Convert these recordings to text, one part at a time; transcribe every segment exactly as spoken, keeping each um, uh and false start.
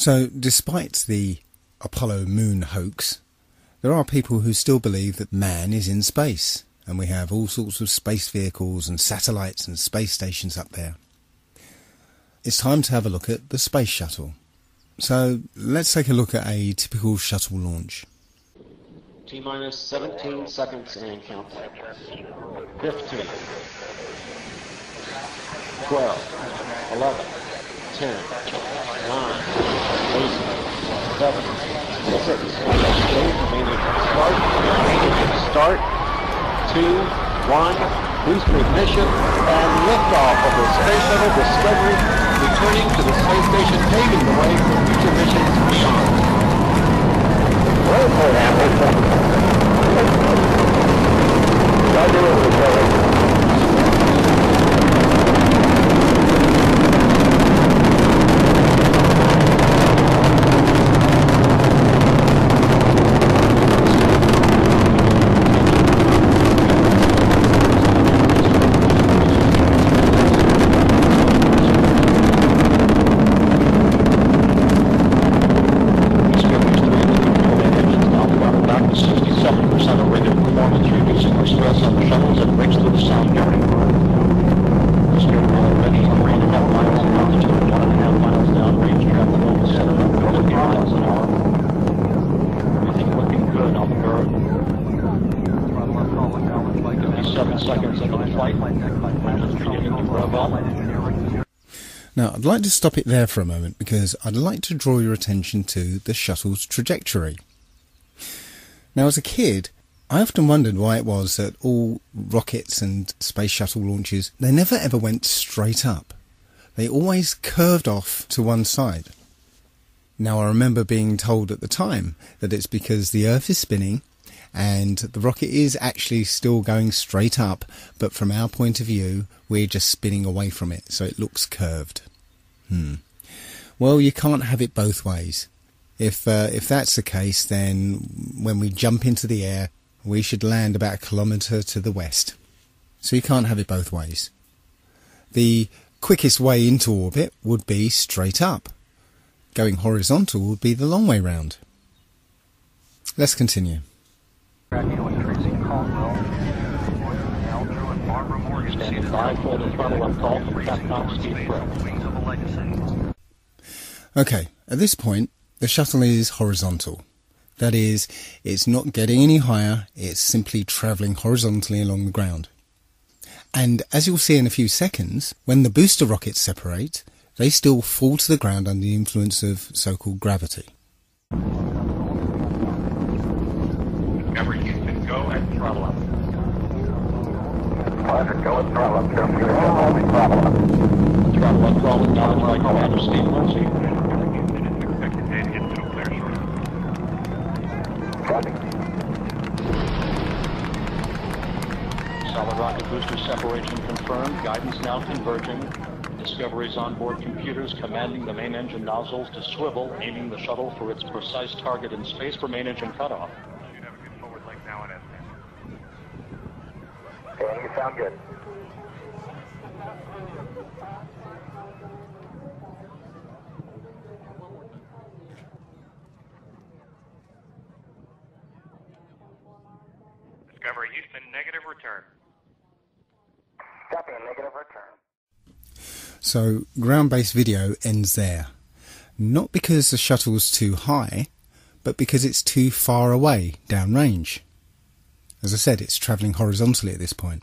So despite the Apollo moon hoax, there are people who still believe that man is in space, and we have all sorts of space vehicles and satellites and space stations up there. It's time to have a look at the space shuttle. So let's take a look at a typical shuttle launch. T-minus seventeen seconds and counting. fifteen. twelve. eleven. ten. nine. eight. seven. six. five. Start. Start. two. one. Boost ignition and liftoff of the Space Shuttle Discovery, returning to the space station, paving the way for future missions beyond. Well, for example, Roger over Now, I'd like to stop it there for a moment because I'd like to draw your attention to the shuttle's trajectory. Now, as a kid, I often wondered why it was that all rockets and space shuttle launches, they never ever went straight up. They always curved off to one side. Now, I remember being told at the time that it's because the Earth is spinning and the rocket is actually still going straight up, but from our point of view, we're just spinning away from it, so it looks curved. Hmm. Well, you can't have it both ways. If, uh, if that's the case, then when we jump into the air, we should land about a kilometre to the west. So you can't have it both ways. The quickest way into orbit would be straight up. Going horizontal would be the long way round. Let's continue. Tracking on Tracy Caldwell, Aldro and Barbara Morgan. Standing by for the throttle up call from Cape Town, Steve Owen. Okay, at this point, the shuttle is horizontal. That is, it's not getting any higher, it's simply travelling horizontally along the ground. And as you'll see in a few seconds, when the booster rockets separate, they still fall to the ground under the influence of so-called gravity. Throttle up. Roger, go with throttle up. Throttle up, throttle up. Throttle up, throttle up, down like Commander Steve Lindsay. Expected day to get to a clear short. Roger. Solid rocket booster separation confirmed. Guidance now converging. Discovery's onboard computers commanding the main engine nozzles to swivel, aiming the shuttle for its precise target in space for main engine cutoff. You sound good. Discovery Houston, negative return. Copy, negative return. So, ground-based video ends there. Not because the shuttle's too high, but because it's too far away, downrange. As I said, it's travelling horizontally at this point.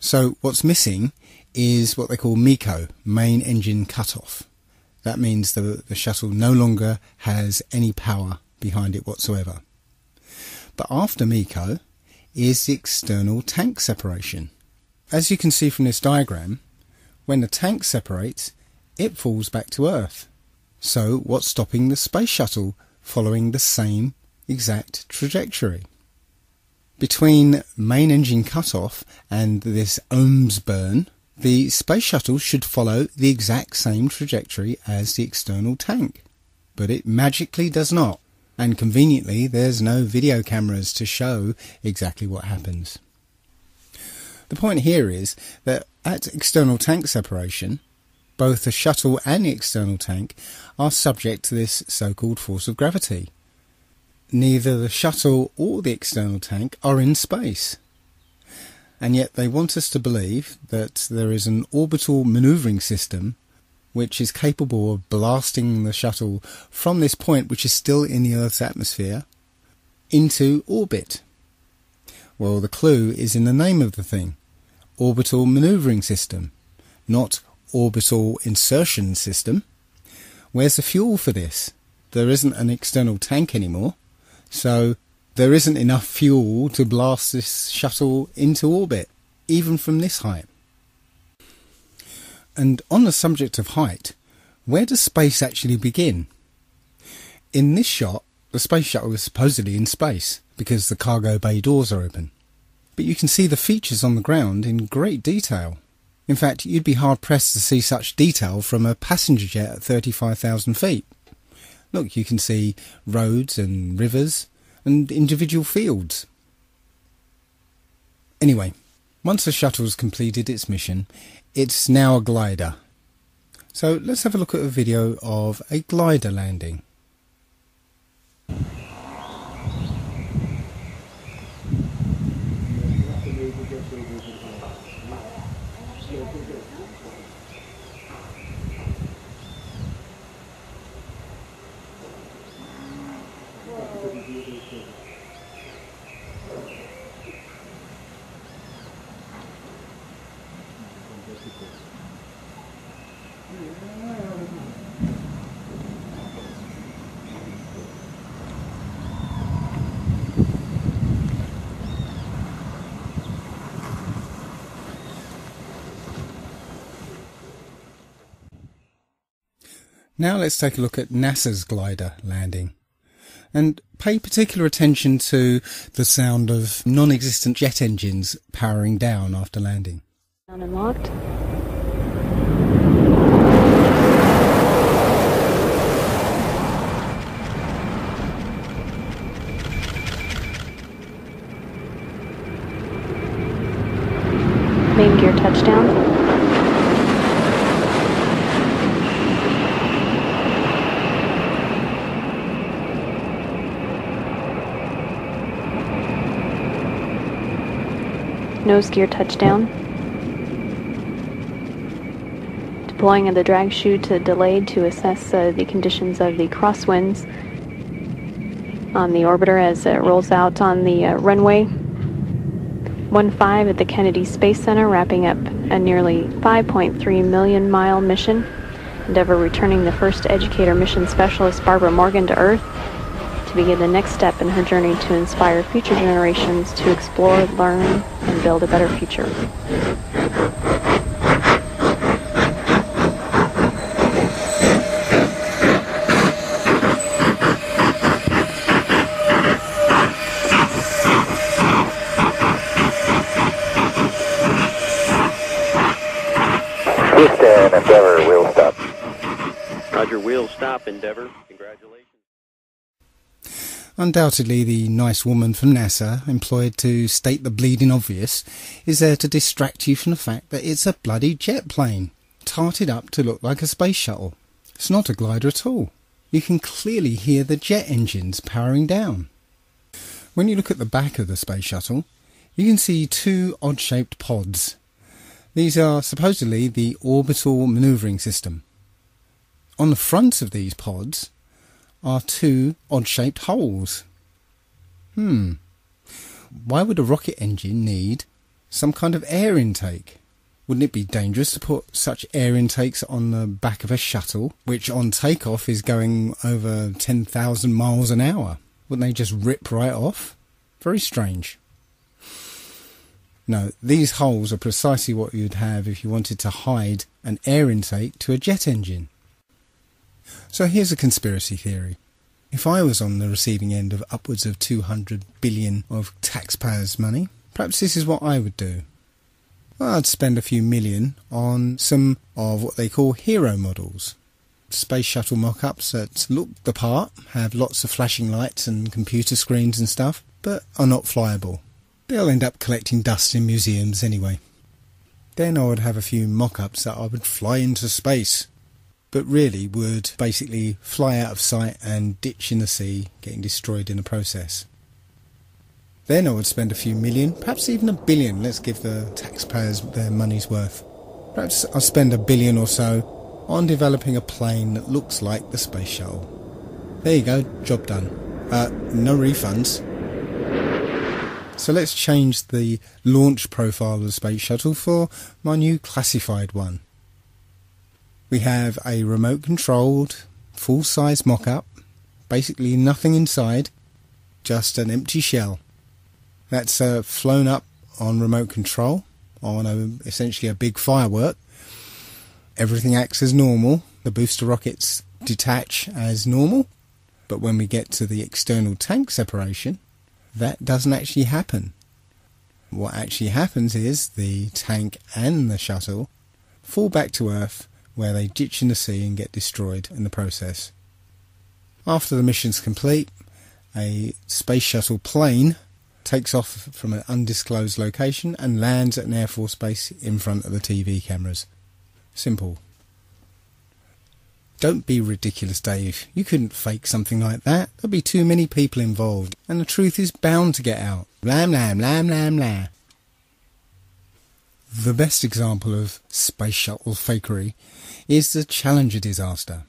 So what's missing is what they call MECO, main engine cutoff. That means the, the shuttle no longer has any power behind it whatsoever. But after MECO is the external tank separation. As you can see from this diagram, when the tank separates, it falls back to Earth. So what's stopping the space shuttle following the same exact trajectory? Between main engine cutoff and this ohms burn, the space shuttle should follow the exact same trajectory as the external tank. But it magically does not, and conveniently there's no video cameras to show exactly what happens. The point here is that at external tank separation, both the shuttle and the external tank are subject to this so-called force of gravity. Neither the shuttle or the external tank are in space. And yet they want us to believe that there is an orbital manoeuvring system which is capable of blasting the shuttle from this point, which is still in the Earth's atmosphere, into orbit. Well, the clue is in the name of the thing. Orbital manoeuvring system, not orbital insertion system. Where's the fuel for this? There isn't an external tank anymore, so there isn't enough fuel to blast this shuttle into orbit, even from this height. And on the subject of height, where does space actually begin? In this shot, the space shuttle is supposedly in space because the cargo bay doors are open. But you can see the features on the ground in great detail. In fact, you'd be hard-pressed to see such detail from a passenger jet at thirty-five thousand feet. Look, you can see roads and rivers and individual fields. Anyway, once the shuttle's completed its mission, it's now a glider. So let's have a look at a video of a glider landing. Now let's take a look at NASA's glider landing, and pay particular attention to the sound of non-existent jet engines powering down after landing. Down and locked. Main gear touchdown. Nose gear touchdown. Deploying of the drag chute to delayed to assess uh, the conditions of the crosswinds on the orbiter as it rolls out on the uh, runway. one five at the Kennedy Space Center, wrapping up a nearly five point three million mile mission. Endeavour returning the first educator mission specialist Barbara Morgan to Earth to begin the next step in her journey to inspire future generations to explore, learn, and build a better future. Houston, Endeavour, wheel stop. Roger, wheel stop, Endeavour. Congratulations. Undoubtedly, the nice woman from NASA, employed to state the bleeding obvious, is there to distract you from the fact that it's a bloody jet plane, tarted up to look like a space shuttle. It's not a glider at all. You can clearly hear the jet engines powering down. When you look at the back of the space shuttle, you can see two odd-shaped pods. These are supposedly the orbital manoeuvring system. On the front of these pods are two odd-shaped holes. Hmm. Why would a rocket engine need some kind of air intake? Wouldn't it be dangerous to put such air intakes on the back of a shuttle, which on takeoff is going over ten thousand miles an hour? Wouldn't they just rip right off? Very strange. No, these holes are precisely what you'd have if you wanted to hide an air intake to a jet engine. So here's a conspiracy theory. If I was on the receiving end of upwards of two hundred billion of taxpayers' money, perhaps this is what I would do. I'd spend a few million on some of what they call hero models. Space shuttle mock-ups that look the part, have lots of flashing lights and computer screens and stuff, but are not flyable. They'll end up collecting dust in museums anyway. Then I would have a few mock-ups that I would fly into space, but really would basically fly out of sight and ditch in the sea, getting destroyed in the process. Then I would spend a few million, perhaps even a billion, let's give the taxpayers their money's worth. Perhaps I'll spend a billion or so on developing a plane that looks like the space shuttle. There you go, job done. Uh, no refunds. So let's change the launch profile of the space shuttle for my new classified one. We have a remote controlled, full-size mock-up, basically nothing inside, just an empty shell. That's uh, flown up on remote control, on a, essentially a big firework. Everything acts as normal, the booster rockets detach as normal, but when we get to the external tank separation, that doesn't actually happen. What actually happens is the tank and the shuttle fall back to Earth, where they ditch in the sea and get destroyed in the process. After the mission's complete, a space shuttle plane takes off from an undisclosed location and lands at an Air Force base in front of the T V cameras. Simple. Don't be ridiculous, Dave. You couldn't fake something like that. There'd be too many people involved, and the truth is bound to get out. Lam, lam, lam, lam, lam. The best example of space shuttle fakery is the Challenger disaster.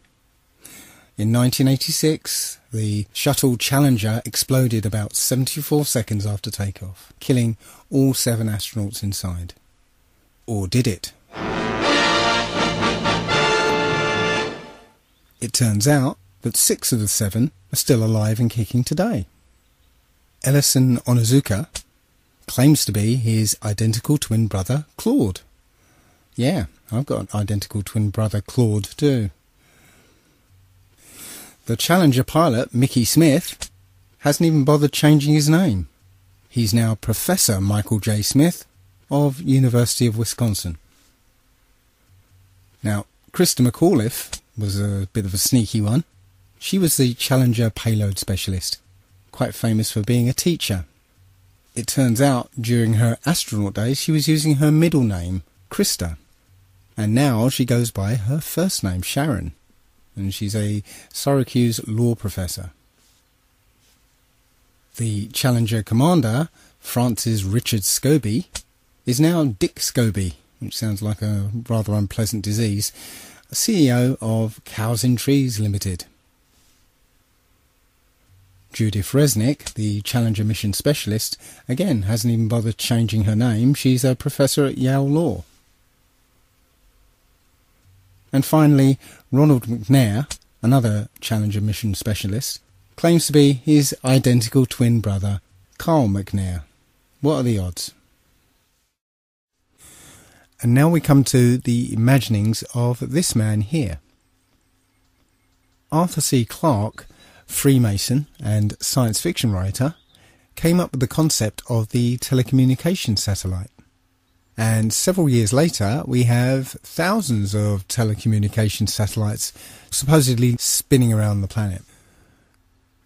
In nineteen eighty-six, the shuttle Challenger exploded about seventy-four seconds after takeoff, killing all seven astronauts inside. Or did it? It turns out that six of the seven are still alive and kicking today. Ellison Onizuka claims to be his identical twin brother, Claude. Yeah, I've got an identical twin brother, Claude, too. The Challenger pilot, Mickey Smith, hasn't even bothered changing his name. He's now Professor Michael J. Smith of University of Wisconsin. Now, Krista McAuliffe was a bit of a sneaky one. She was the Challenger payload specialist, quite famous for being a teacher. It turns out, during her astronaut days, she was using her middle name, Krista, and now she goes by her first name, Sharon, and she's a Syracuse law professor. The Challenger commander, Francis Richard Scobie, is now Dick Scobie, which sounds like a rather unpleasant disease, C E O of Cows in Trees Limited. Judith Resnick, the Challenger mission specialist, again hasn't even bothered changing her name. She's a professor at Yale Law. And finally, Ronald McNair, another Challenger mission specialist, claims to be his identical twin brother, Carl McNair. What are the odds? And now we come to the imaginings of this man here. Arthur C. Clarke, Freemason and science fiction writer, came up with the concept of the telecommunication satellite. And several years later, we have thousands of telecommunication satellites supposedly spinning around the planet.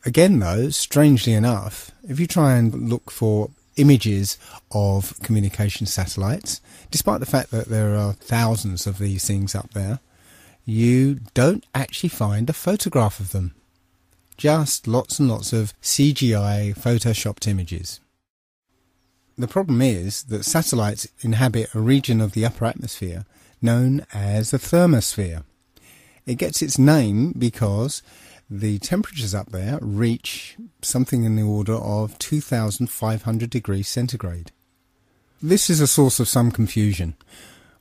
Again, though, strangely enough, if you try and look for images of communication satellites, despite the fact that there are thousands of these things up there, you don't actually find a photograph of them. Just lots and lots of C G I photoshopped images. The problem is that satellites inhabit a region of the upper atmosphere known as the thermosphere. It gets its name because the temperatures up there reach something in the order of two thousand five hundred degrees centigrade. This is a source of some confusion.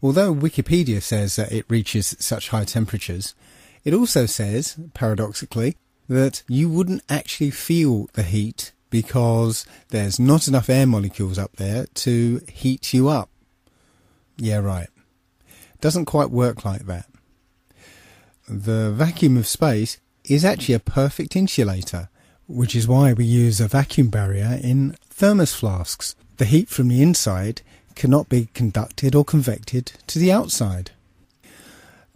Although Wikipedia says that it reaches such high temperatures, it also says, paradoxically, that you wouldn't actually feel the heat because there's not enough air molecules up there to heat you up. Yeah, right. Doesn't quite work like that. The vacuum of space is actually a perfect insulator, which is why we use a vacuum barrier in thermos flasks. The heat from the inside cannot be conducted or convected to the outside.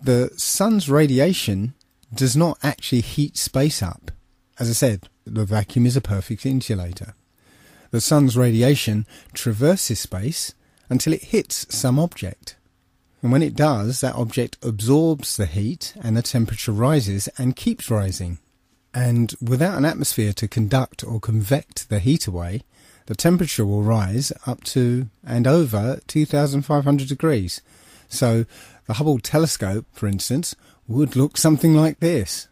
The sun's radiation does not actually heat space up. As I said, the vacuum is a perfect insulator. The sun's radiation traverses space until it hits some object. And when it does, that object absorbs the heat and the temperature rises and keeps rising. And without an atmosphere to conduct or convect the heat away, the temperature will rise up to and over two thousand five hundred degrees. So the Hubble telescope, for instance, would look something like this.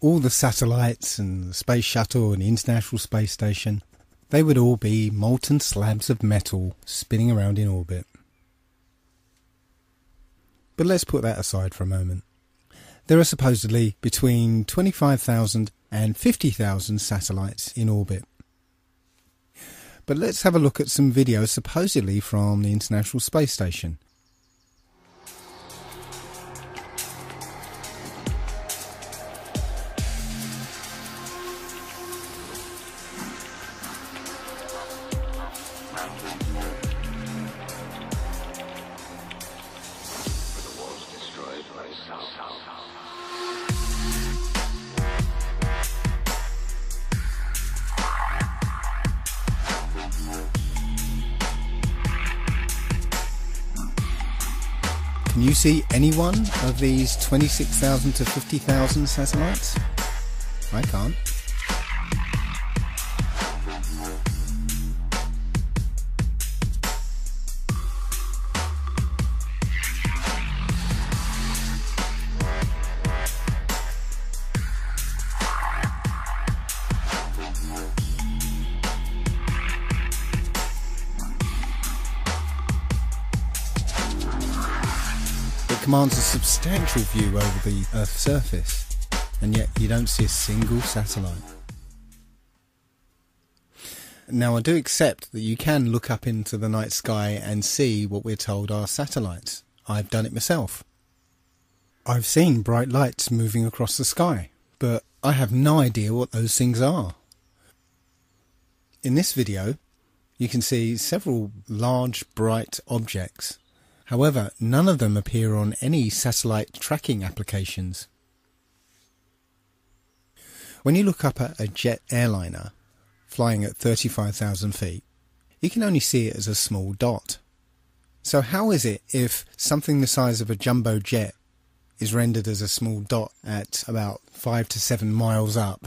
All the satellites and the space shuttle and the International Space Station, they would all be molten slabs of metal spinning around in orbit. But let's put that aside for a moment. There are supposedly between twenty-five thousand and fifty thousand satellites in orbit. But let's have a look at some video supposedly from the International Space Station. Can you see any one of these twenty-six thousand to fifty thousand satellites? I can't. Commands a substantial view over the Earth's surface, and yet you don't see a single satellite. Now, I do accept that you can look up into the night sky and see what we're told are satellites. I've done it myself. I've seen bright lights moving across the sky, but I have no idea what those things are. In this video, you can see several large bright objects. However, none of them appear on any satellite tracking applications. When you look up at a jet airliner flying at thirty-five thousand feet, you can only see it as a small dot. So how is it if something the size of a jumbo jet is rendered as a small dot at about five to seven miles up,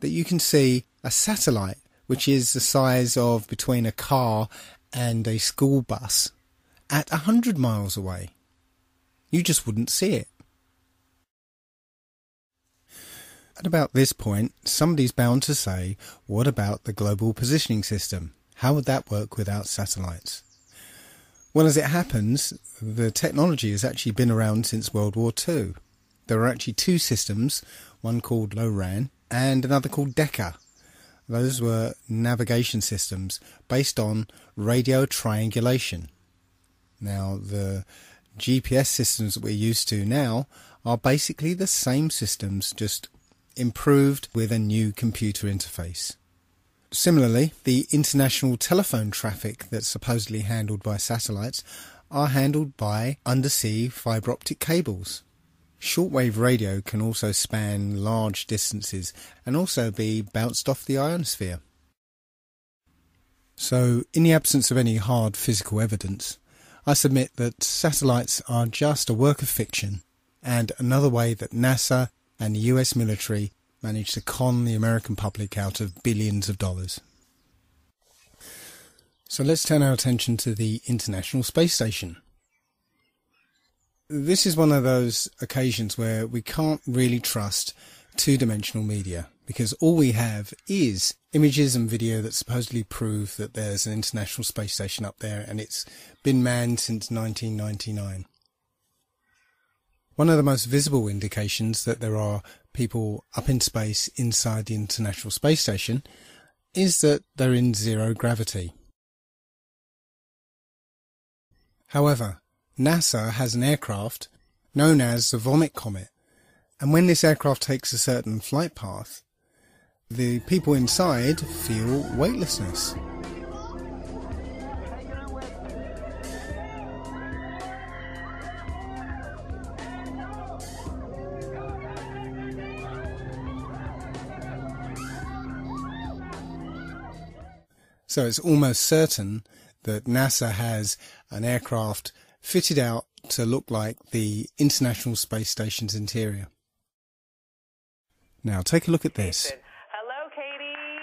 that you can see a satellite which is the size of between a car and a school bus at a hundred miles away? You just wouldn't see it. At about this point, somebody's bound to say, what about the global positioning system? How would that work without satellites? Well, as it happens, the technology has actually been around since World War Two. There are actually two systems, one called LORAN and another called DECA. Those were navigation systems based on radio triangulation. Now, the G P S systems that we're used to now are basically the same systems, just improved with a new computer interface. Similarly, the international telephone traffic that's supposedly handled by satellites are handled by undersea fibre optic cables. Shortwave radio can also span large distances and also be bounced off the ionosphere. So, in the absence of any hard physical evidence, I submit that satellites are just a work of fiction and another way that NASA and the U S military manage to con the American public out of billions of dollars. So let's turn our attention to the International Space Station. This is one of those occasions where we can't really trust two-dimensional media, because all we have is images and video that supposedly prove that there's an International Space Station up there, and it's been manned since nineteen ninety-nine. One of the most visible indications that there are people up in space inside the International Space Station is that they're in zero gravity. However, NASA has an aircraft known as the Vomit Comet, and when this aircraft takes a certain flight path, the people inside feel weightlessness. So it's almost certain that NASA has an aircraft fitted out to look like the International Space Station's interior. Now take a look at this. Hello, Katie.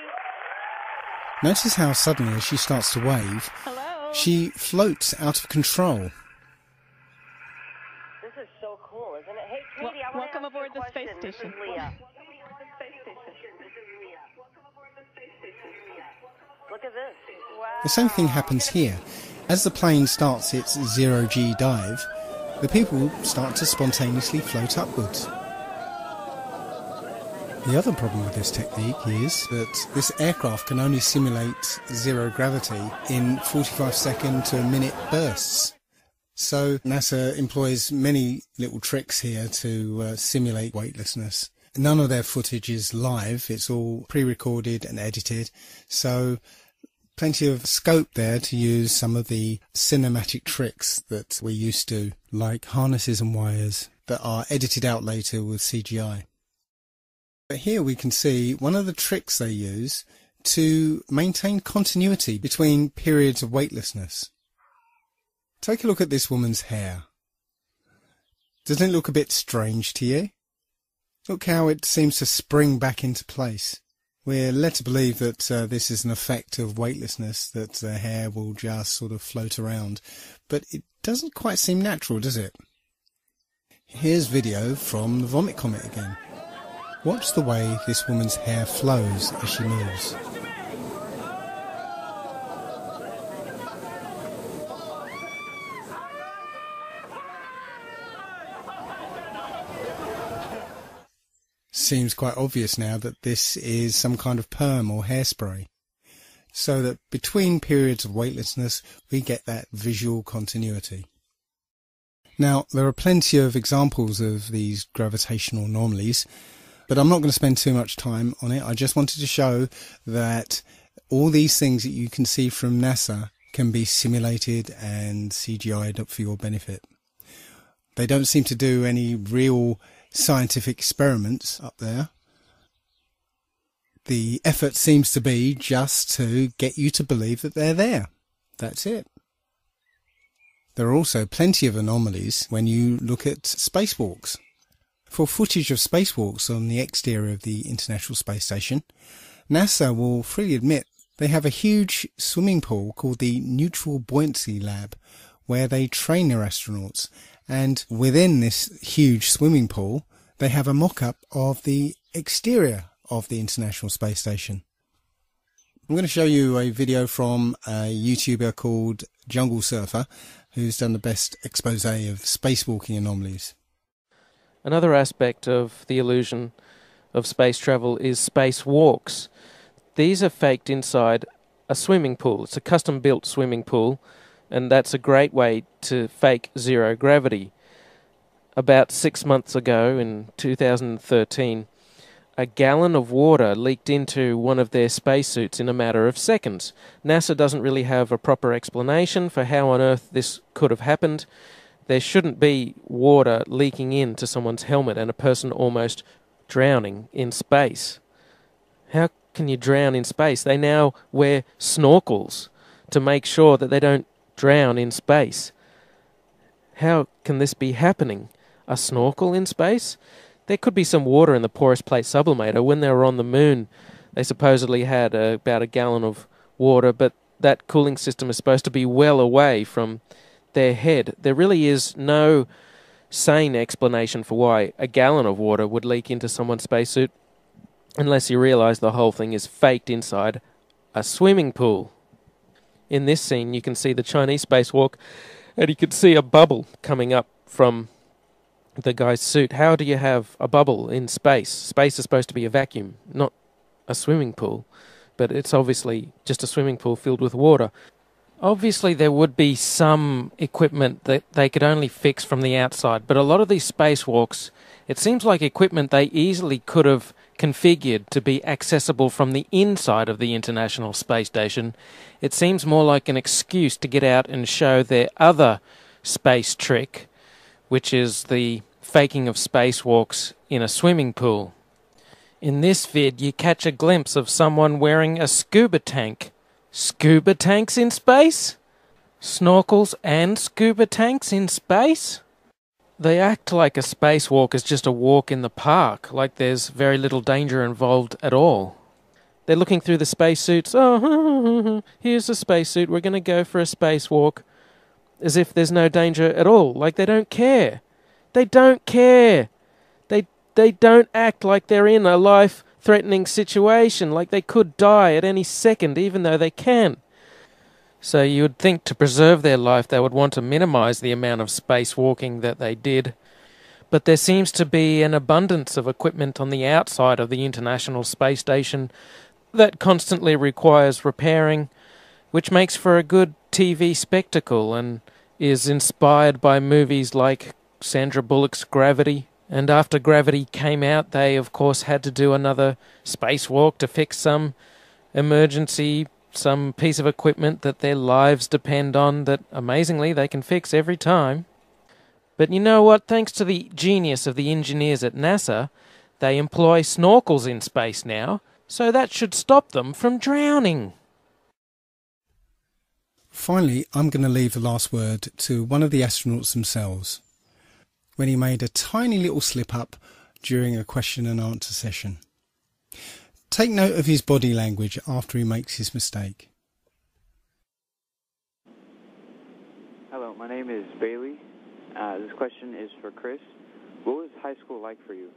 Notice how suddenly, as she starts to wave, hello, she floats out of control. This is so cool, isn't it? Hey, Katie, well, I want welcome to ask aboard you a the question. Space station. This is Leah. Look at this. Wow. The same thing happens here. As the plane starts its zero-G dive, the people start to spontaneously float upwards. The other problem with this technique is that this aircraft can only simulate zero gravity in forty-five second to a minute bursts. So NASA employs many little tricks here to uh, simulate weightlessness. None of their footage is live, it's all pre-recorded and edited, so plenty of scope there to use some of the cinematic tricks that we're used to, like harnesses and wires that are edited out later with C G I. But here we can see one of the tricks they use to maintain continuity between periods of weightlessness. Take a look at this woman's hair. Doesn't it look a bit strange to you? Look how it seems to spring back into place. We're led to believe that uh, this is an effect of weightlessness, that the hair will just sort of float around, but it doesn't quite seem natural, does it? Here's video from the Vomit Comet again. Watch the way this woman's hair flows as she moves. Seems quite obvious now that this is some kind of perm or hairspray, so that between periods of weightlessness we get that visual continuity. Now there are plenty of examples of these gravitational anomalies, but I'm not going to spend too much time on it. I just wanted to show that all these things that you can see from NASA can be simulated and C G I'd up for your benefit. They don't seem to do any real scientific experiments up there. The effort seems to be just to get you to believe that they're there. That's it. There are also plenty of anomalies when you look at spacewalks. For footage of spacewalks on the exterior of the International Space Station, NASA will freely admit they have a huge swimming pool called the Neutral Buoyancy Lab, where they train their astronauts. And within this huge swimming pool, they have a mock-up of the exterior of the International Space Station. I'm going to show you a video from a YouTuber called Jungle Surfer, who's done the best expose of spacewalking anomalies. Another aspect of the illusion of space travel is spacewalks. These are faked inside a swimming pool. It's a custom-built swimming pool, and that's a great way to fake zero gravity. About six months ago, in two thousand thirteen, a gallon of water leaked into one of their spacesuits in a matter of seconds. NASA doesn't really have a proper explanation for how on earth this could have happened. There shouldn't be water leaking into someone's helmet and a person almost drowning in space. How can you drown in space? They now wear snorkels to make sure that they don't drown in space. How can this be happening? A snorkel in space? There could be some water in the porous plate sublimator. When they were on the moon, they supposedly had uh, about a gallon of water, but that cooling system is supposed to be well away from their head. There really is no sane explanation for why a gallon of water would leak into someone's spacesuit, unless you realise the whole thing is faked inside a swimming pool. In this scene, you can see the Chinese spacewalk, and you can see a bubble coming up from the guy's suit. How do you have a bubble in space? Space is supposed to be a vacuum, not a swimming pool, but it's obviously just a swimming pool filled with water. Obviously, there would be some equipment that they could only fix from the outside, but a lot of these spacewalks, it seems like equipment they easily could have configured to be accessible from the inside of the International Space Station. It seems more like an excuse to get out and show their other space trick, which is the faking of spacewalks in a swimming pool. In this vid, you catch a glimpse of someone wearing a scuba tank. Scuba tanks in space? snorkels and scuba tanks in space? They act like a spacewalk is just a walk in the park, like there's very little danger involved at all. They're looking through the spacesuits. Oh, here's a spacesuit. We're going to go for a spacewalk. As if there's no danger at all. Like they don't care. They don't care. They, they don't act like they're in a life-threatening situation. Like they could die at any second, even though they can. So you would think to preserve their life, they would want to minimize the amount of spacewalking that they did. But there seems to be an abundance of equipment on the outside of the International Space Station that constantly requires repairing, which makes for a good T V spectacle and is inspired by movies like Sandra Bullock's Gravity. And after Gravity came out, they of course had to do another spacewalk to fix some emergency, some piece of equipment that their lives depend on that amazingly they can fix every time. But you know what? Thanks to the genius of the engineers at NASA, they employ snorkels in space now, so that should stop them from drowning. Finally, I'm going to leave the last word to one of the astronauts themselves, when he made a tiny little slip-up during a question and answer session. Take note of his body language after he makes his mistake. Hello, my name is Bailey. Uh, this question is for Chris. What was high school like for you?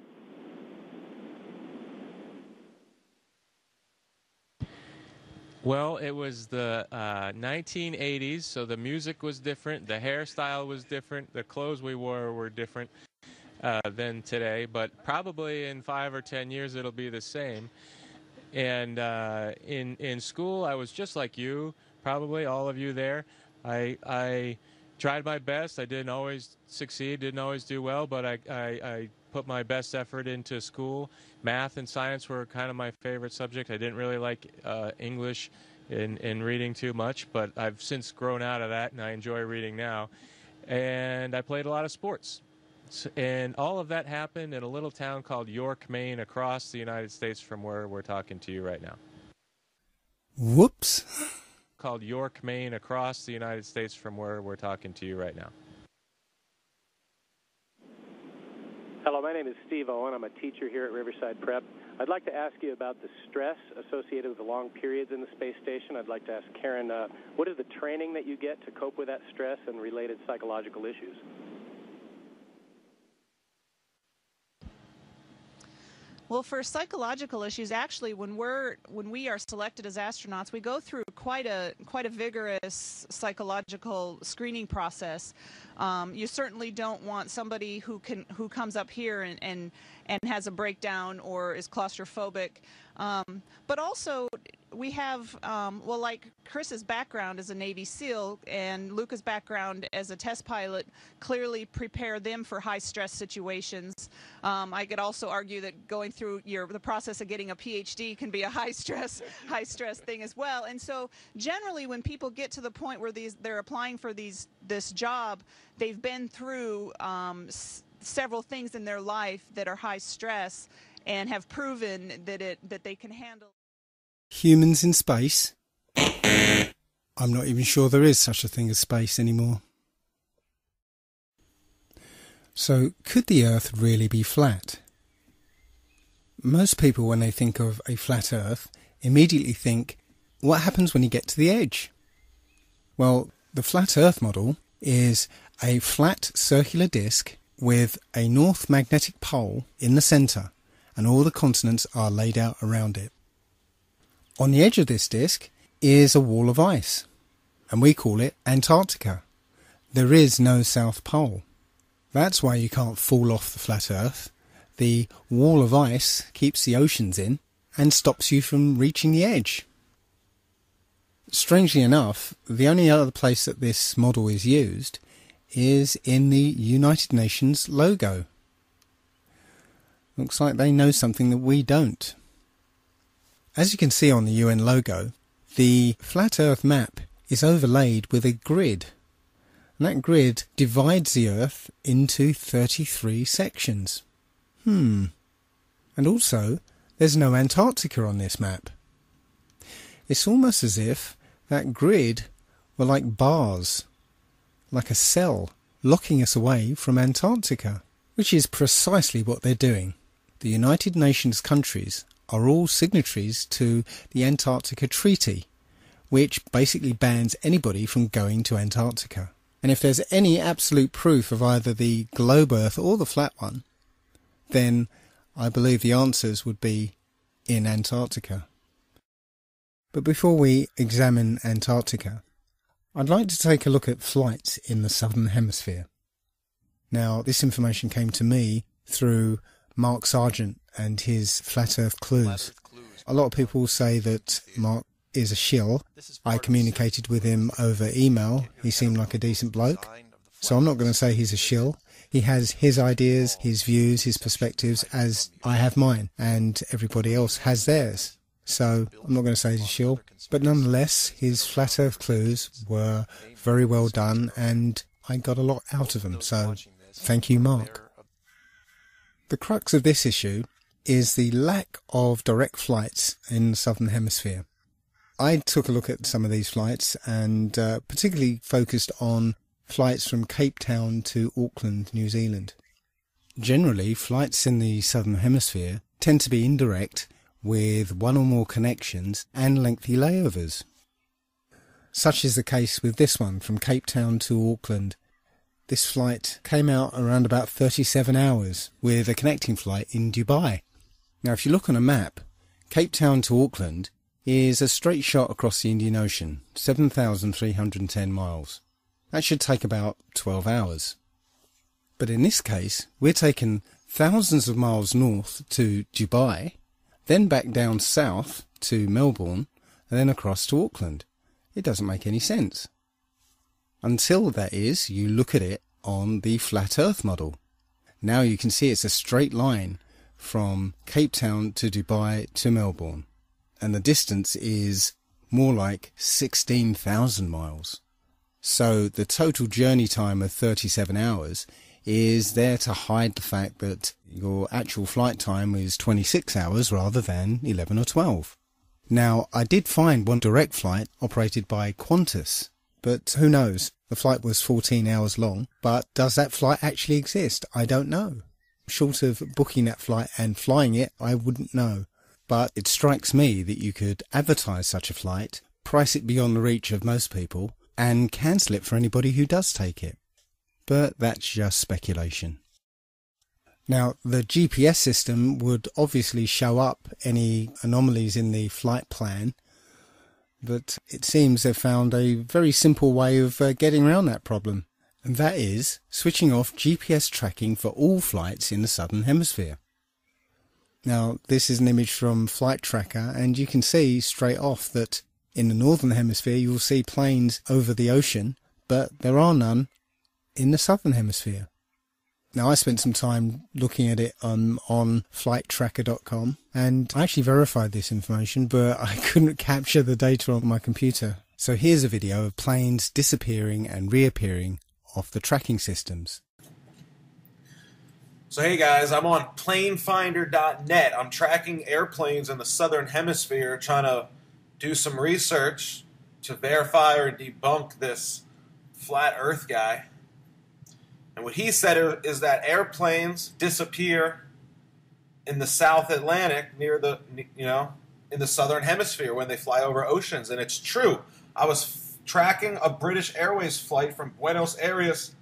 Well, it was the uh, nineteen eighties, so the music was different, the hairstyle was different, the clothes we wore were different uh, than today, but probably in five or ten years it'll be the same. And uh, in, in school, I was just like you, probably all of you there. I, I tried my best. I didn't always succeed, didn't always do well, but I, I, I put my best effort into school. Math and science were kind of my favorite subjects. I didn't really like uh, English and, and reading too much, but I've since grown out of that, and I enjoy reading now. And I played a lot of sports. And all of that happened in a little town called York, Maine, across the United States from where we're talking to you right now. Whoops. Called York, Maine, across the United States from where we're talking to you right now. Hello, my name is Steve Owen. I'm a teacher here at Riverside Prep. I'd like to ask you about the stress associated with the long periods in the space station. I'd like to ask Karen, uh, what is the training that you get to cope with that stress and related psychological issues? Well, for psychological issues, actually, when we're when we are selected as astronauts, we go through quite a quite a vigorous psychological screening process. Um, you certainly don't want somebody who can who comes up here and and, and has a breakdown or is claustrophobic. Um, but also, we have um, well, like Chris's background as a Navy SEAL and Luca's background as a test pilot clearly prepare them for high stress situations. Um, I could also argue that going through Through your, the process of getting a PhD can be a high stress, high stress thing as well. And so generally when people get to the point where these, they're applying for these, this job, they've been through um, s several things in their life that are high stress and have proven that, it, that they can handle. Humans in space? I'm not even sure there is such a thing as space anymore. So could the Earth really be flat? Most people, when they think of a flat Earth, immediately think, what happens when you get to the edge? Well, the flat Earth model is a flat circular disk with a north magnetic pole in the centre, and all the continents are laid out around it. On the edge of this disk is a wall of ice, and we call it Antarctica. There is no South Pole. That's why you can't fall off the flat Earth. The wall of ice keeps the oceans in and stops you from reaching the edge. Strangely enough, the only other place that this model is used is in the United Nations logo. Looks like they know something that we don't. As you can see on the U N logo, the flat Earth map is overlaid with a grid. And that grid divides the Earth into thirty-three sections. Hmm. And also, there's no Antarctica on this map. It's almost as if that grid were like bars, like a cell, locking us away from Antarctica, which is precisely what they're doing. The United Nations countries are all signatories to the Antarctica Treaty, which basically bans anybody from going to Antarctica. And if there's any absolute proof of either the globe Earth or the flat one, then I believe the answers would be in Antarctica. But before we examine Antarctica, I'd like to take a look at flights in the Southern Hemisphere. Now, this information came to me through Mark Sargent and his Flat Earth Clues. A lot of people say that Mark is a shill. I communicated with him over email. He seemed like a decent bloke. So I'm not going to say he's a shill. He has his ideas, his views, his perspectives, as I have mine, and everybody else has theirs. So I'm not going to say he's a shill. But nonetheless, his Flat Earth Clues were very well done, and I got a lot out of them. So thank you, Mark. The crux of this issue is the lack of direct flights in the Southern Hemisphere. I took a look at some of these flights and uh, particularly focused on flights from Cape Town to Auckland, New Zealand. Generally, flights in the Southern Hemisphere tend to be indirect, with one or more connections and lengthy layovers. Such is the case with this one from Cape Town to Auckland. This flight came out around about thirty-seven hours, with a connecting flight in Dubai. Now, if you look on a map, Cape Town to Auckland is a straight shot across the Indian Ocean, seven thousand three hundred ten miles. That should take about twelve hours. But in this case, we're taking thousands of miles north to Dubai, then back down south to Melbourne, and then across to Auckland. It doesn't make any sense. Until, that is, you look at it on the Flat Earth model. Now you can see it's a straight line from Cape Town to Dubai to Melbourne, and the distance is more like sixteen thousand miles. So the total journey time of thirty-seven hours is there to hide the fact that your actual flight time is twenty-six hours rather than eleven or twelve. Now, I did find one direct flight operated by Qantas, but who knows? The flight was fourteen hours long, but does that flight actually exist? I don't know. Short of booking that flight and flying it, I wouldn't know. But it strikes me that you could advertise such a flight, price it beyond the reach of most people, and cancel it for anybody who does take it. But that's just speculation. Now, the G P S system would obviously show up any anomalies in the flight plan, but it seems they've found a very simple way of uh, getting around that problem, and that is switching off G P S tracking for all flights in the Southern Hemisphere. Now, this is an image from FlightTracker, and you can see straight off that in the Northern Hemisphere you'll see planes over the ocean, but there are none in the Southern Hemisphere. Now, I spent some time looking at it um, on flight tracker dot com, and I actually verified this information, but I couldn't capture the data on my computer. So here's a video of planes disappearing and reappearing off the tracking systems. So hey guys, I'm on plane finder dot net. I'm tracking airplanes in the Southern Hemisphere, trying to do some research to verify or debunk this flat Earth guy. And what he said is that airplanes disappear in the South Atlantic near the, you know, in the Southern Hemisphere when they fly over oceans. And it's true. I was f tracking a British Airways flight from Buenos Aires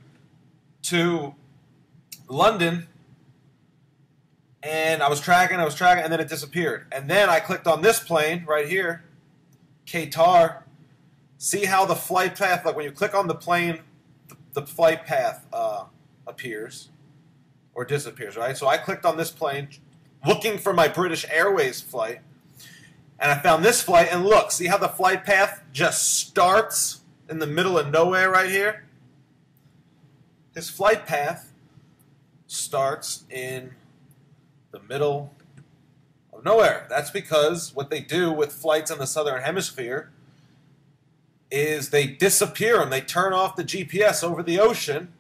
to London, and I was tracking, I was tracking, and then it disappeared. And then I clicked on this plane right here, Qatar. See how the flight path, like when you click on the plane, the flight path uh, appears or disappears, right? So I clicked on this plane looking for my British Airways flight, and I found this flight, and look, see how the flight path just starts in the middle of nowhere right here? His flight path starts in the middle of nowhere. That's because what they do with flights in the Southern Hemisphere is they disappear and they turn off the G P S over the ocean,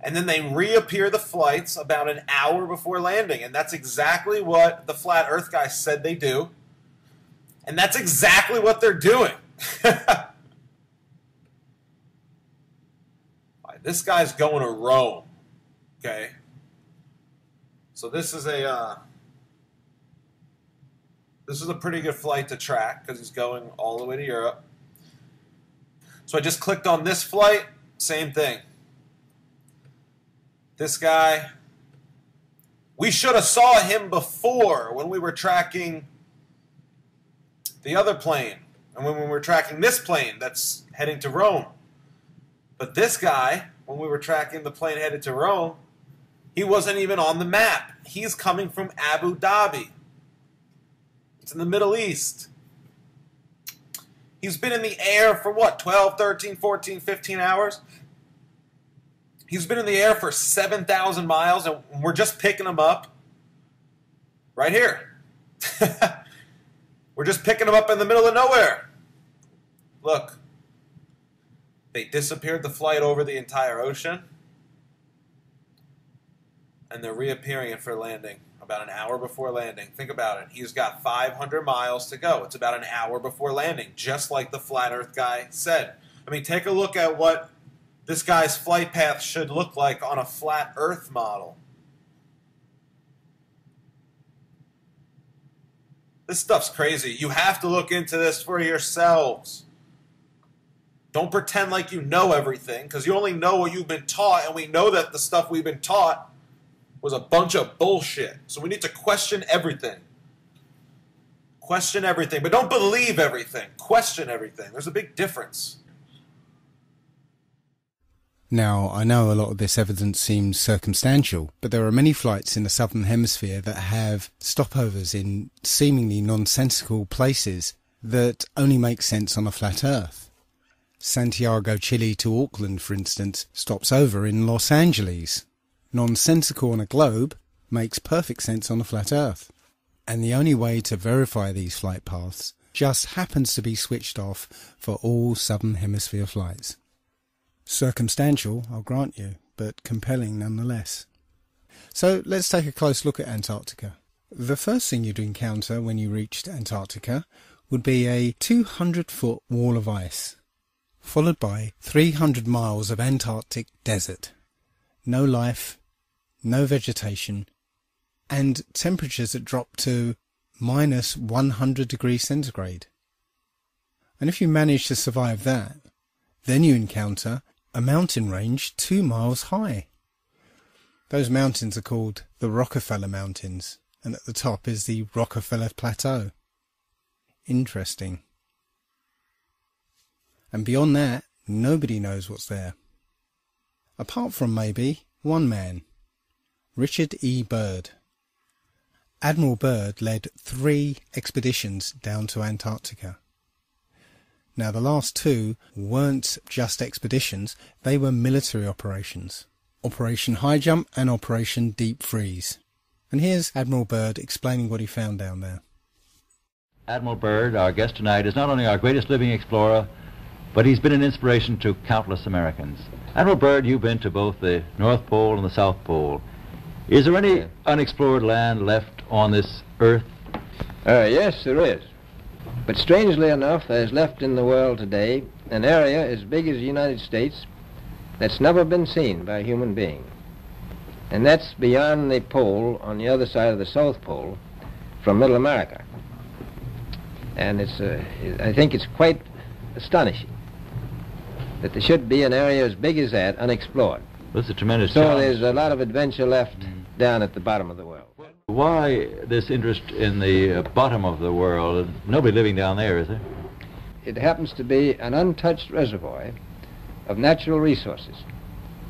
and then they reappear the flights about an hour before landing. And that's exactly what the Flat Earth guy said they do, and that's exactly what they're doing. fly. This guy's going to Rome, okay? So this is a uh, this is a pretty good flight to track because he's going all the way to Europe. So I just clicked on this flight, same thing. This guy, we should have saw him before when we were tracking the other plane and when we were tracking this plane that's heading to Rome. But this guy, when we were tracking the plane headed to Rome, he wasn't even on the map. He's coming from Abu Dhabi. It's in the Middle East. He's been in the air for what, twelve, thirteen, fourteen, fifteen hours? He's been in the air for seven thousand miles, and we're just picking him up right here. We're just picking him up in the middle of nowhere. Look, they disappeared the flight over the entire ocean, and they're reappearing for landing about an hour before landing. Think about it. He's got five hundred miles to go. It's about an hour before landing, just like the flat earth guy said. I mean, take a look at what this guy's flight path should look like on a flat earth model. This stuff's crazy. You have to look into this for yourselves. Don't pretend like you know everything, because you only know what you've been taught, and we know that the stuff we've been taught was a bunch of bullshit. So we need to question everything. Question everything. But don't believe everything. Question everything. There's a big difference. Now, I know a lot of this evidence seems circumstantial, but there are many flights in the Southern Hemisphere that have stopovers in seemingly nonsensical places that only make sense on a flat Earth. Santiago, Chile to Auckland, for instance, stops over in Los Angeles. Nonsensical on a globe makes perfect sense on a flat Earth, and the only way to verify these flight paths just happens to be switched off for all Southern Hemisphere flights. Circumstantial, I'll grant you, but compelling nonetheless. So let's take a close look at Antarctica. The first thing you'd encounter when you reached Antarctica would be a two hundred foot wall of ice, followed by three hundred miles of Antarctic desert. No life, no vegetation, and temperatures that drop to minus one hundred degrees centigrade. And if you manage to survive that, then you encounter a mountain range two miles high. Those mountains are called the Rockefeller Mountains, and at the top is the Rockefeller Plateau. Interesting. And beyond that, nobody knows what's there. Apart from maybe one man, Richard E. Byrd. Admiral Byrd led three expeditions down to Antarctica. Now, the last two weren't just expeditions, they were military operations. Operation High Jump and Operation Deep Freeze. And here's Admiral Byrd explaining what he found down there. Admiral Byrd, our guest tonight, is not only our greatest living explorer, but he's been an inspiration to countless Americans. Admiral Byrd, you've been to both the North Pole and the South Pole. Is there any unexplored land left on this Earth? Uh, yes, there is. But strangely enough, there's left in the world today an area as big as the United States that's never been seen by a human being. And that's beyond the pole, on the other side of the South Pole, from Middle America. And it's, uh, I think it's quite astonishing that there should be an area as big as that unexplored. That's a tremendous challenge. So there's a lot of adventure left mm. down at the bottom of the world. Why this interest in the uh, bottom of the world? Nobody living down there, is there? It happens to be an untouched reservoir of natural resources.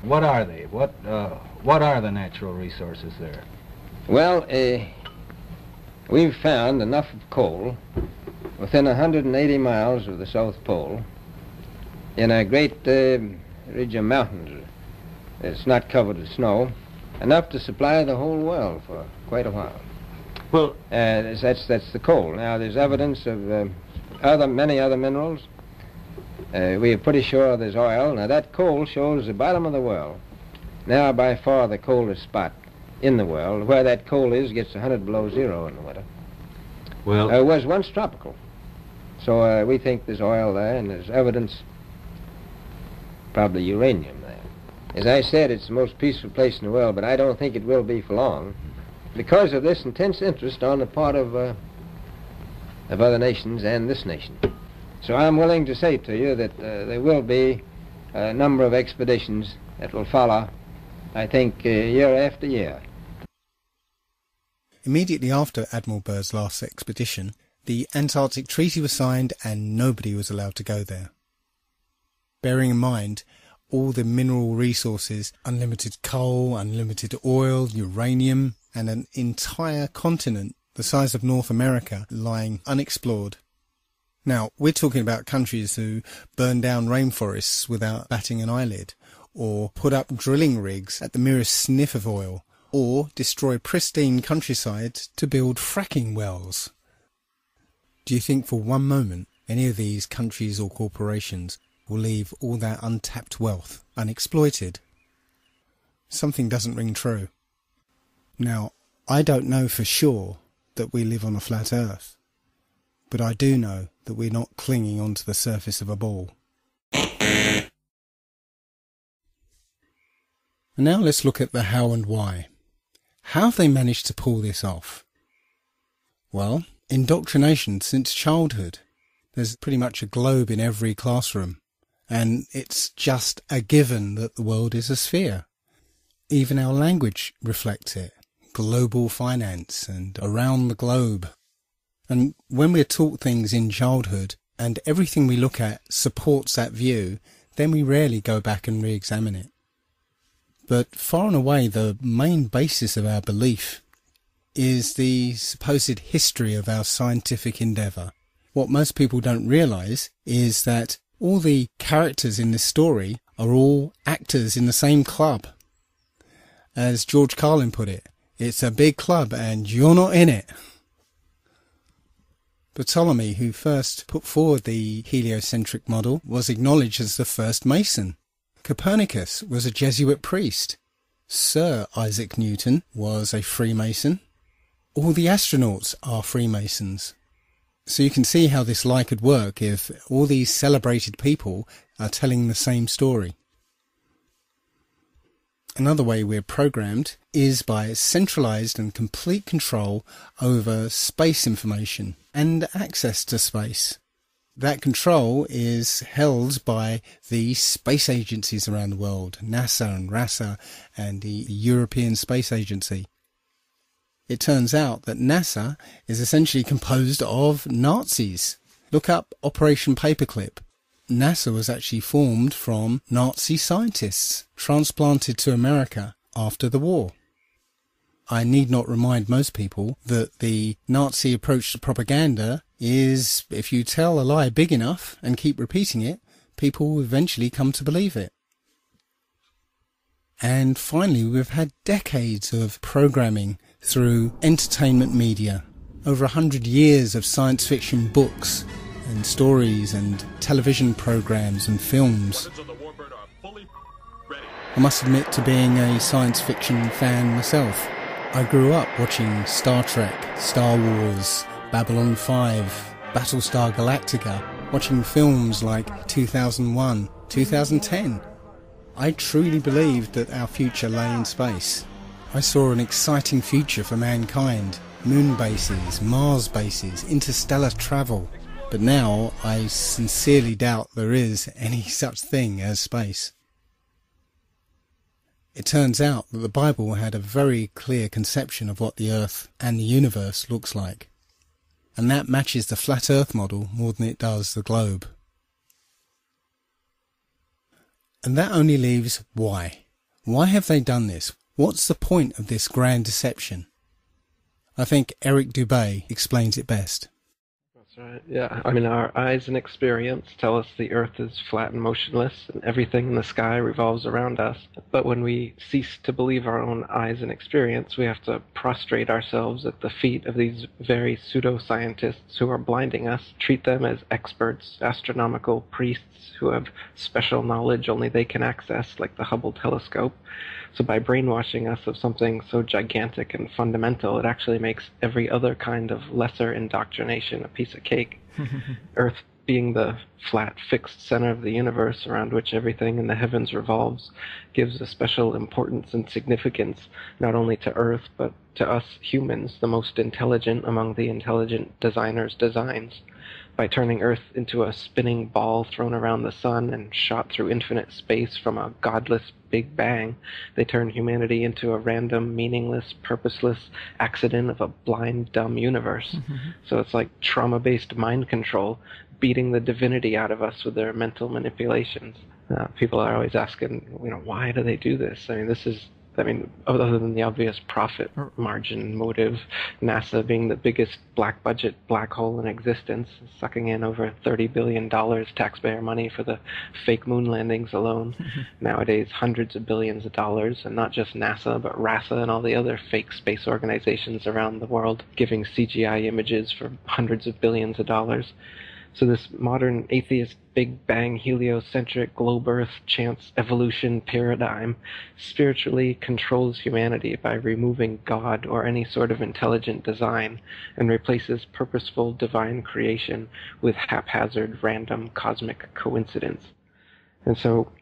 What are they? What, uh, what are the natural resources there? Well, uh, we've found enough coal within one hundred eighty miles of the South Pole, in a great uh, ridge of mountains that's not covered with snow, enough to supply the whole world for quite a while. Well, uh, that's that's the coal. Now there's evidence of uh, other many other minerals. Uh, we are pretty sure there's oil. Now that coal shows the bottom of the world. Now by far the coldest spot in the world, where that coal is, gets one hundred below zero in the winter. Well, uh, it was once tropical, so uh, we think there's oil there, and there's evidence. Probably uranium there. As I said, it's the most peaceful place in the world, but I don't think it will be for long because of this intense interest on the part of, uh, of other nations and this nation. So I'm willing to say to you that uh, there will be a number of expeditions that will follow, I think, uh, year after year. Immediately after Admiral Byrd's last expedition, the Antarctic Treaty was signed and nobody was allowed to go there. Bearing in mind all the mineral resources, unlimited coal, unlimited oil, uranium, and an entire continent the size of North America lying unexplored. Now, we're talking about countries who burn down rainforests without batting an eyelid, or put up drilling rigs at the merest sniff of oil, or destroy pristine countryside to build fracking wells. Do you think for one moment any of these countries or corporations will leave all their untapped wealth unexploited? Something doesn't ring true. Now, I don't know for sure that we live on a flat earth, but I do know that we're not clinging onto the surface of a ball. And now let's look at the how and why. How have they managed to pull this off? Well, indoctrination since childhood. There's pretty much a globe in every classroom, and it's just a given that the world is a sphere. Even our language reflects it. Global finance and around the globe. And when we're taught things in childhood and everything we look at supports that view, then we rarely go back and re-examine it. But far and away the main basis of our belief is the supposed history of our scientific endeavour. What most people don't realise is that all the characters in this story are all actors in the same club. As George Carlin put it, it's a big club and you're not in it. Ptolemy, who first put forward the heliocentric model, was acknowledged as the first Mason. Copernicus was a Jesuit priest. Sir Isaac Newton was a Freemason. All the astronauts are Freemasons. So you can see how this lie could work if all these celebrated people are telling the same story. Another way we're programmed is by centralized and complete control over space information and access to space. That control is held by the space agencies around the world, NASA and R A S A and the European Space Agency. It turns out that NASA is essentially composed of Nazis. Look up Operation Paperclip. NASA was actually formed from Nazi scientists transplanted to America after the war. I need not remind most people that the Nazi approach to propaganda is if you tell a lie big enough and keep repeating it, people will eventually come to believe it. And finally, we've had decades of programming through entertainment media, over a hundred years of science fiction books and stories and television programs and films. I must admit to being a science fiction fan myself. I grew up watching Star Trek, Star Wars, Babylon five, Battlestar Galactica, watching films like two thousand one, two thousand ten. I truly believed that our future lay in space. I saw an exciting future for mankind, moon bases, Mars bases, interstellar travel. But now I sincerely doubt there is any such thing as space. It turns out that the Bible had a very clear conception of what the earth and the universe looks like. And that matches the flat earth model more than it does the globe. And that only leaves why. Why have they done this? What's the point of this grand deception? I think Eric Dubay explains it best. Right. Yeah, I mean, our eyes and experience tell us the earth is flat and motionless and everything in the sky revolves around us. But when we cease to believe our own eyes and experience, we have to prostrate ourselves at the feet of these very pseudoscientists who are blinding us, treat them as experts, astronomical priests who have special knowledge only they can access, like the Hubble telescope. So by brainwashing us of something so gigantic and fundamental, it actually makes every other kind of lesser indoctrination a piece of cake. Earth being the flat, fixed center of the universe around which everything in the heavens revolves, gives a special importance and significance not only to Earth, but to us humans, the most intelligent among the intelligent designers' designs. By turning Earth into a spinning ball thrown around the sun and shot through infinite space from a godless Big Bang, they turn humanity into a random, meaningless, purposeless accident of a blind, dumb universe. Mm-hmm. So it's like trauma-based mind control, beating the divinity out of us with their mental manipulations. Uh, people are always asking, you know, why do they do this? I mean, this is... I mean, other than the obvious profit margin motive, NASA being the biggest black budget black hole in existence, sucking in over thirty billion dollars taxpayer money for the fake moon landings alone. Mm-hmm. Nowadays, hundreds of billions of dollars, and not just NASA, but RASA and all the other fake space organizations around the world, giving C G I images for hundreds of billions of dollars. So this modern atheist Big Bang heliocentric globe Earth chance evolution paradigm spiritually controls humanity by removing God or any sort of intelligent design and replaces purposeful divine creation with haphazard random cosmic coincidence. And so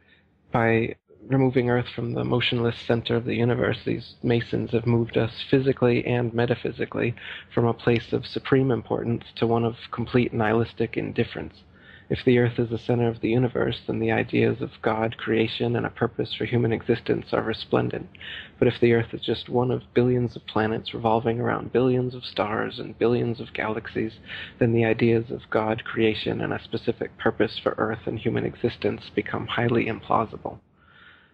by removing Earth from the motionless center of the universe, these Masons have moved us physically and metaphysically from a place of supreme importance to one of complete nihilistic indifference. If the Earth is the center of the universe, then the ideas of God, creation, and a purpose for human existence are resplendent. But if the Earth is just one of billions of planets revolving around billions of stars and billions of galaxies, then the ideas of God, creation, and a specific purpose for Earth and human existence become highly implausible.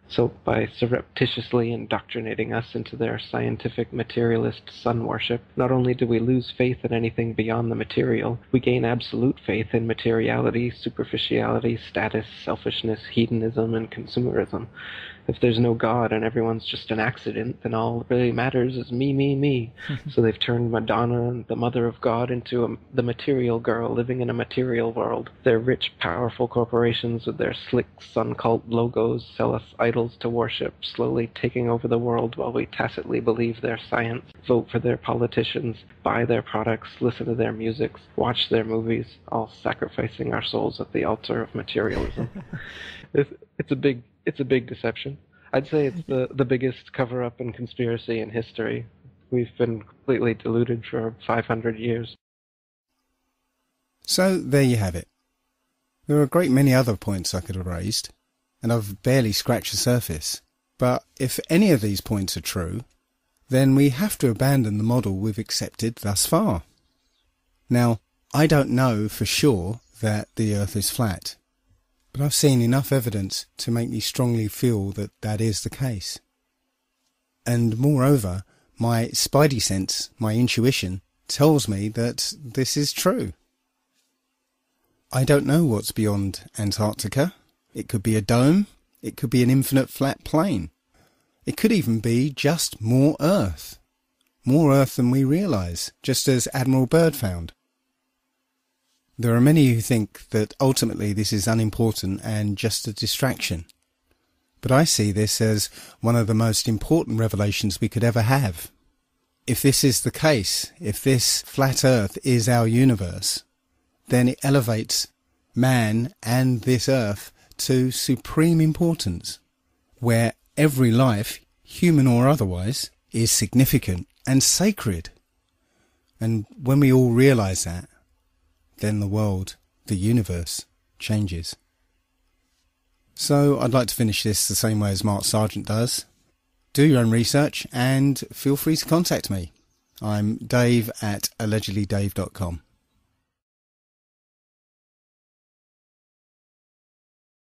So by surreptitiously indoctrinating us into their scientific materialist sun worship, not only do we lose faith in anything beyond the material, we gain absolute faith in materiality, superficiality, status, selfishness, hedonism, and consumerism. If there's no God and everyone's just an accident, then all that really matters is me, me, me. So they've turned Madonna and the mother of God into a, the material girl living in a material world. Their rich, powerful corporations with their slick sun cult logos sell us idols to worship, slowly taking over the world while we tacitly believe their science, vote for their politicians, buy their products, listen to their music, watch their movies, all sacrificing our souls at the altar of materialism. it's, it's a big... It's a big deception. I'd say it's the, the biggest cover-up and conspiracy in history. We've been completely deluded for five hundred years. So there you have it. There are a great many other points I could have raised, and I've barely scratched the surface. But if any of these points are true, then we have to abandon the model we've accepted thus far. Now, I don't know for sure that the Earth is flat, but I've seen enough evidence to make me strongly feel that that is the case. And moreover, my spidey sense, my intuition, tells me that this is true. I don't know what's beyond Antarctica. It could be a dome. It could be an infinite flat plain. It could even be just more Earth. More Earth than we realise, just as Admiral Byrd found. There are many who think that ultimately this is unimportant and just a distraction. But I see this as one of the most important revelations we could ever have. If this is the case, if this flat Earth is our universe, then it elevates man and this Earth to supreme importance, where every life, human or otherwise, is significant and sacred. And when we all realise that, then the world, the universe, changes. So I'd like to finish this the same way as Mark Sargent does. Do your own research and feel free to contact me. I'm Dave at allegedly dave dot com.